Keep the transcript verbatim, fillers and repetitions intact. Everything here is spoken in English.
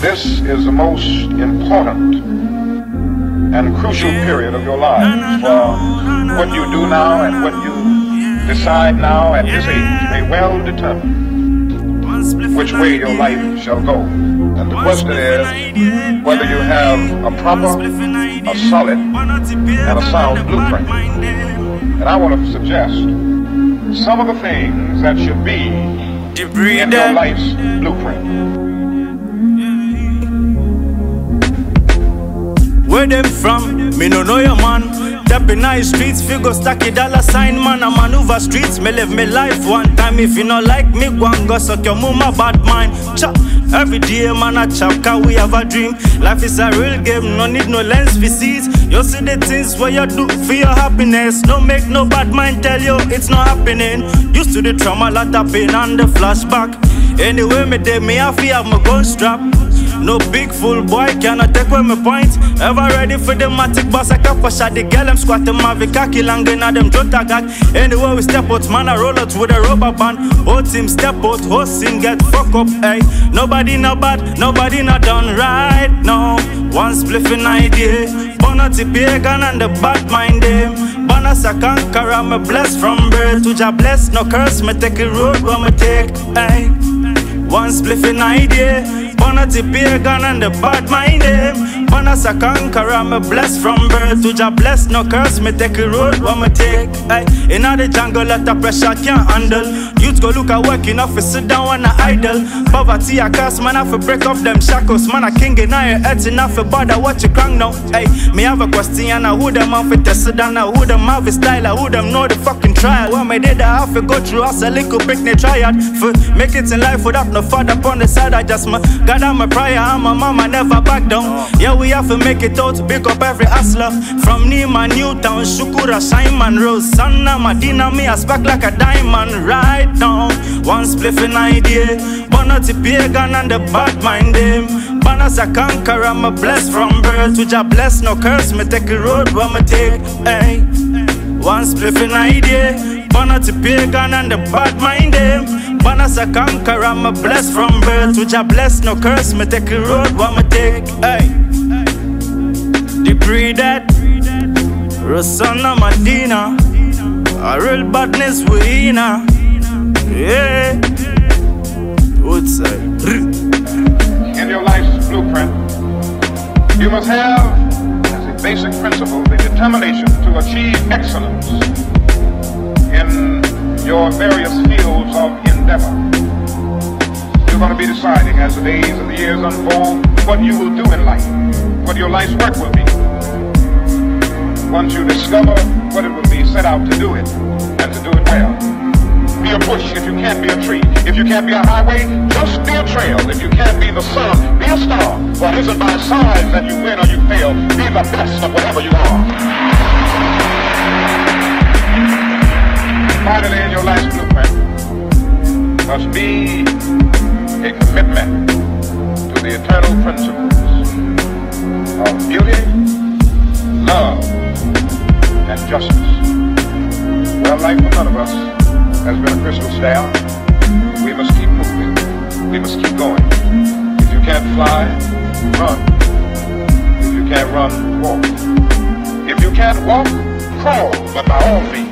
This is the most important and crucial period of your life. For what you do now and what you decide now at this age may well determine which way your life shall go. And the question is whether you have a proper, a solid, and a sound blueprint. And I want to suggest some of the things that should be in your life's blueprint. Where them from? Me no know your man. Tapping high streets, figure stack a dollar sign, man. I maneuver streets, me live me life one time. If you no like me, go and go suck your mama bad mind. Chop. Every day, man, I chop, cause we have a dream. Life is a real game, no need no lens for seeds. You see the things where you do for your happiness. No make no bad mind tell you it's not happening. Used to the trauma, lot of pain and the flashback. Anyway, me day, me I feel have my gold strap. No big fool boy, cannot take away my point. Ever ready for the matic boss, I can push at the girl, I'm squatting my vikaki langin at them jota gag. Anyway, we step out, man, I roll out with a rubber band. Whole team step out, whole scene get fuck up, ayy. Nobody not bad, nobody not done right now. One spliffing idea, bonati pagan and the bad mind them. Bonas I conquer, I'm a bless from birth. To ja bless, no curse, me take a road where me take, ayy. One spliffing idea. Bonati pagan and the bad mind them. Bonas a conqueror, I'm a blessed from birth. To ja bless, no curse, me take a road what me take. Ay, in the jungle, lot of pressure can't handle. Youth go look at work, you know fi sit down when I idle. Poverty I curse, man I fi break off them shackles. Man I king in your head, enough fi bother what you crank now. Ay, me have a question, I who them have fi tested down, I who them have a style, I who them know the fucking trial. When me did I have fi go through, I a little picnic triad. Fi make it in life without no father upon the side, I just my God, I'm a prayer, I'm a mama, never back down. Yeah, we have to make it out, pick up every hustler. From Nima, Newtown, Shukura, Shineman, Rose, Sanna, Madina, me, I spark like a diamond. Right now, one spliffing idea. Bonati pagan and the bad mind them. Bonas a conqueror, I'm a blessed from birth. To ja bless, no curse, me take a road where me take, ay. One spliffing idea. Bonati pagan and the bad mind them. Bonas a conqueror, I'm a blessed from birth. To ja bless, no curse, me take a road what me take, ay. The breeded Rosanna Medina, a real badness we in her. Yeah. Outside. In your life's blueprint, you must have as a basic principle the determination to achieve excellence in your various fields of endeavor. You're going to be deciding as the days and the years unfold what you will do in life, what your life's work will be. Once you discover what it will be, set out to do it, and to do it well. Be a bush if you can't be a tree. If you can't be a highway, just be a trail. If you can't be the sun, be a star. For it isn't by signs that you win or you fail. Be the best of whatever you are. Finally, in your life's blueprint must be a commitment to the eternal principles of beauty, love, and justice. Well, life for none of us has been a crystal stair. We must keep moving. We must keep going. If you can't fly, run. If you can't run, walk. If you can't walk, crawl, but by all means.